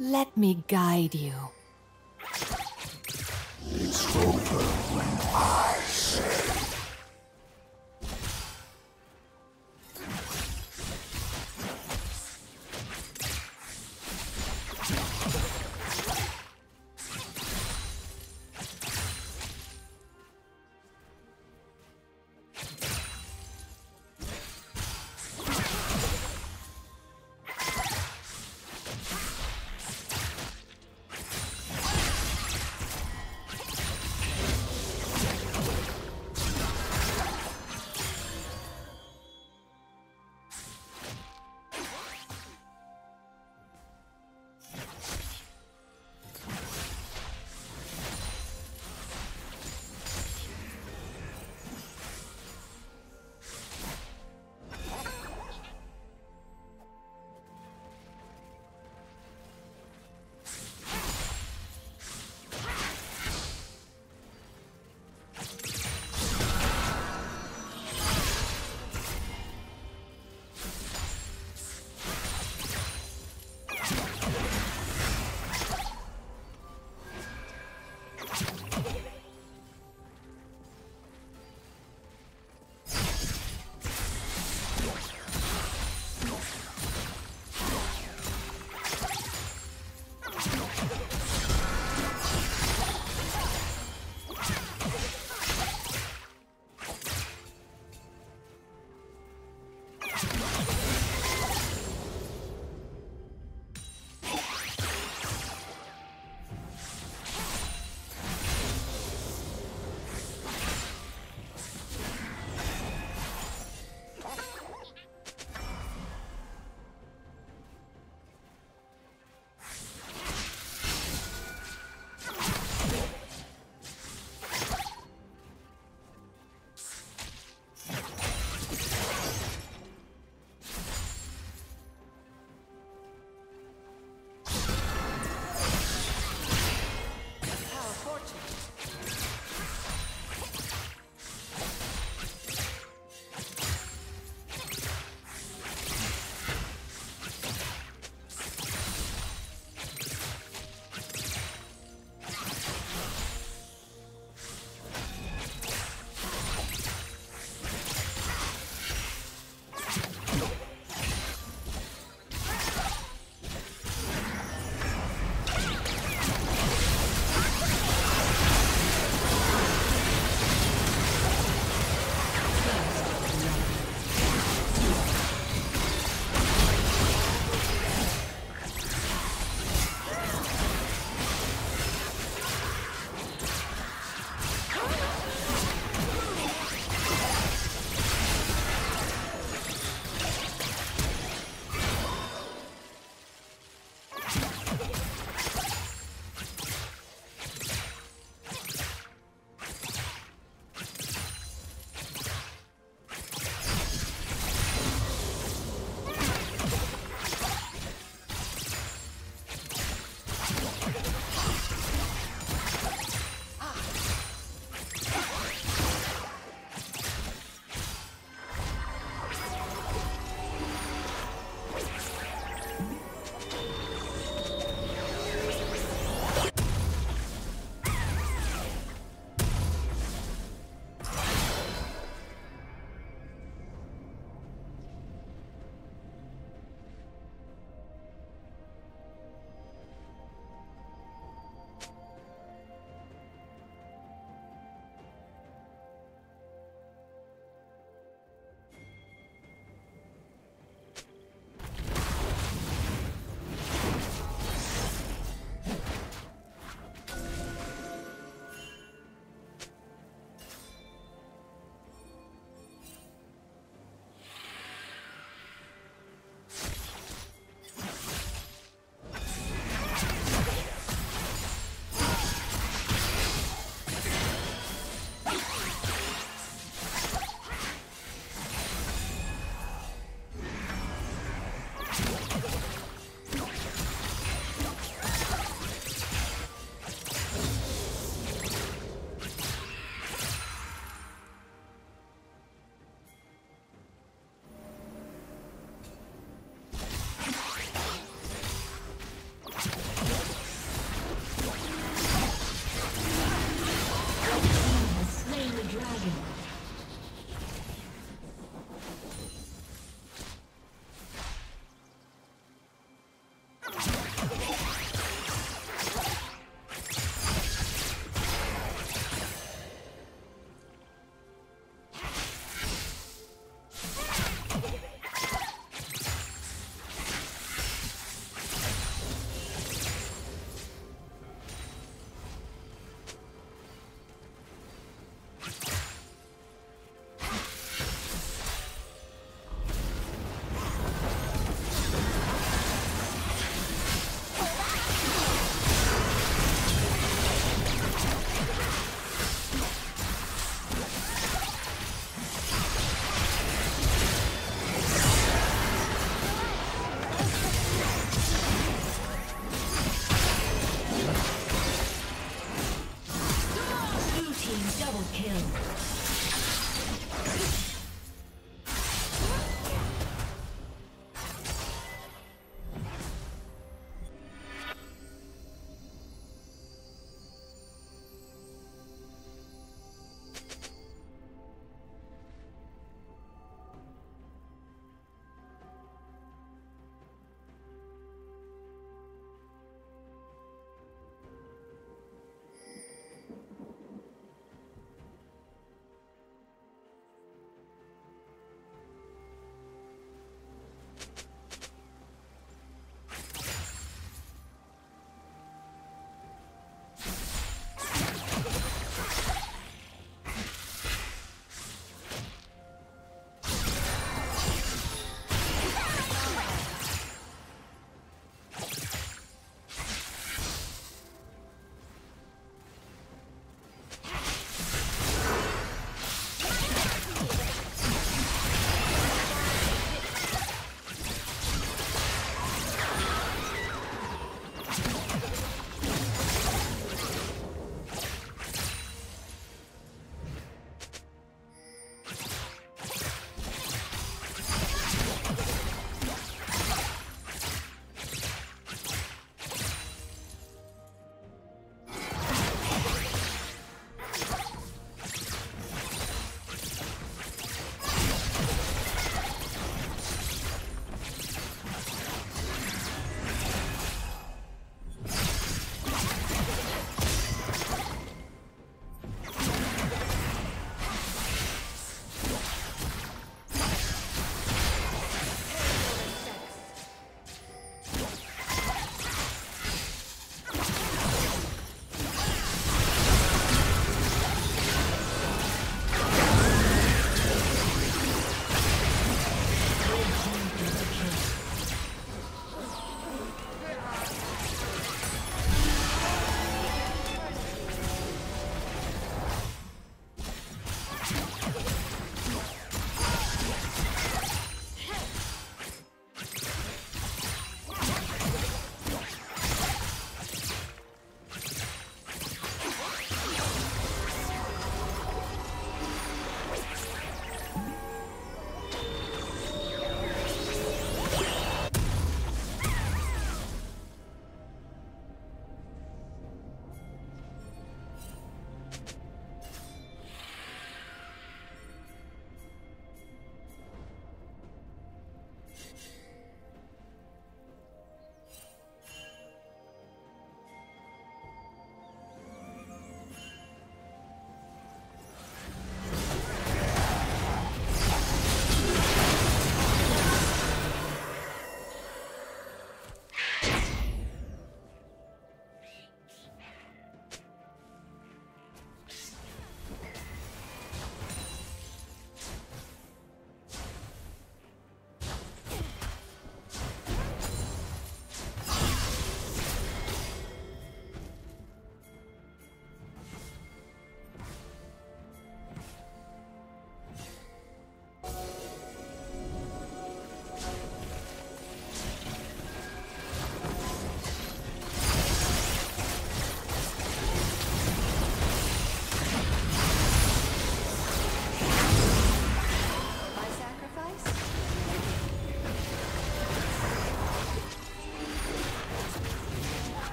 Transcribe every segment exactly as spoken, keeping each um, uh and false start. Let me guide you. It's over when I say.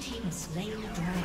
team has slain the dragon.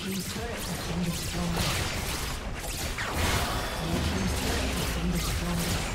team's turret has been destroyed. Your team's turret has been destroyed.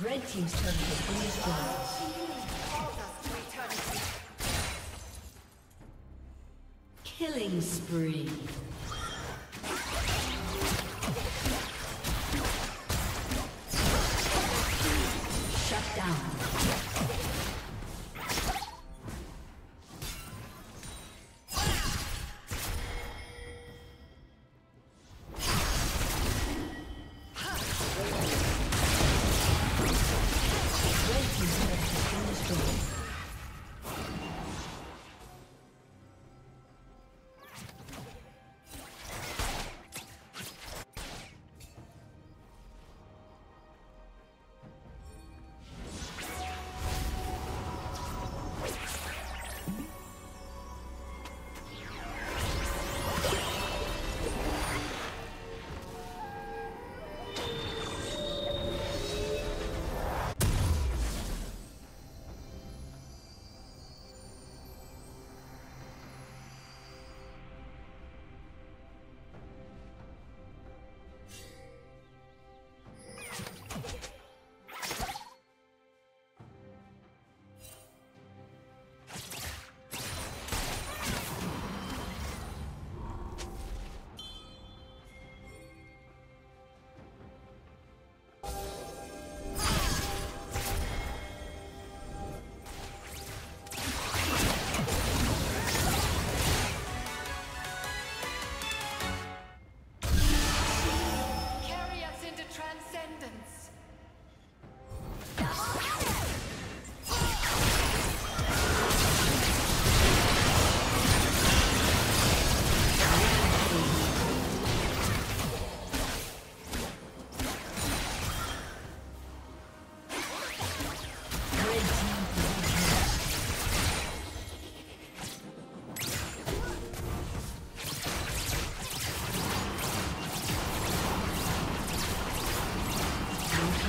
Red team's turret has been destroyed. Killing spree.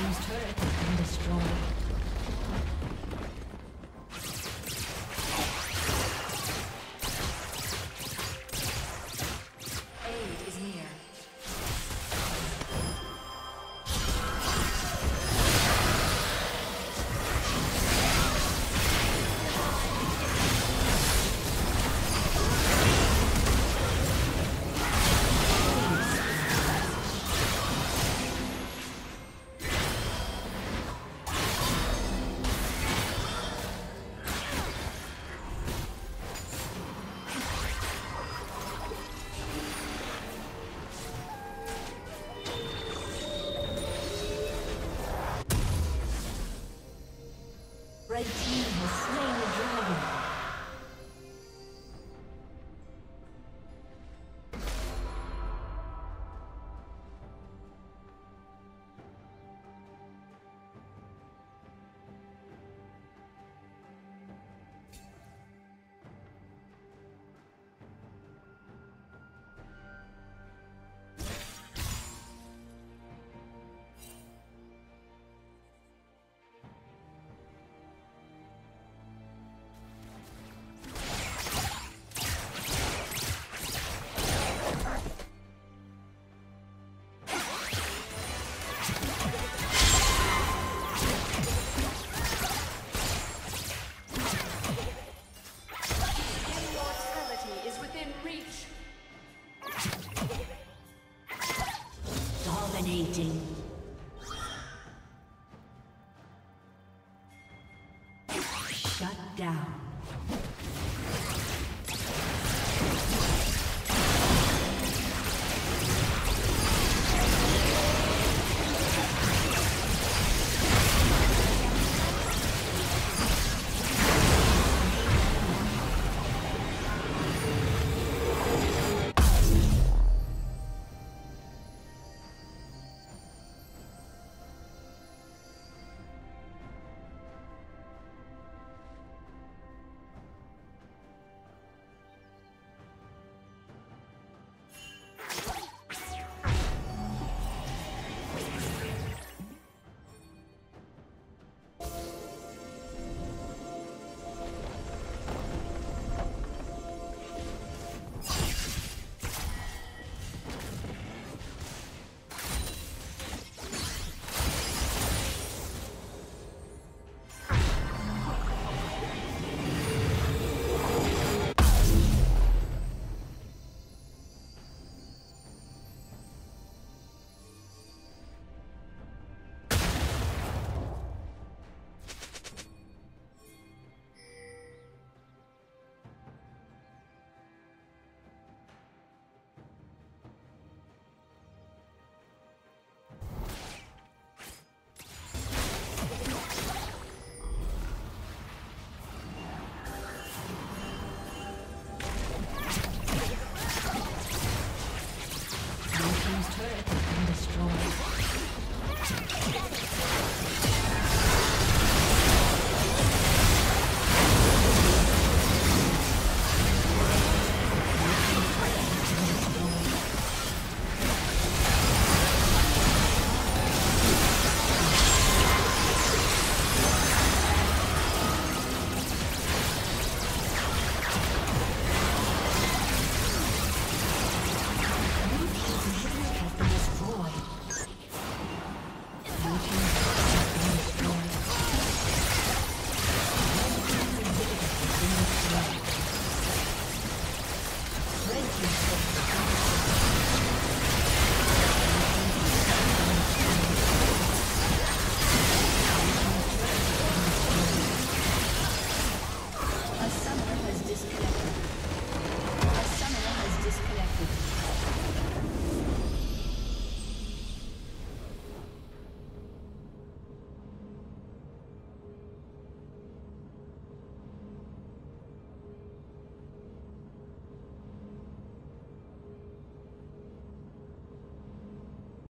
team's turret has been destroyed. Red team has slain the dragon. Dominating. Shut down.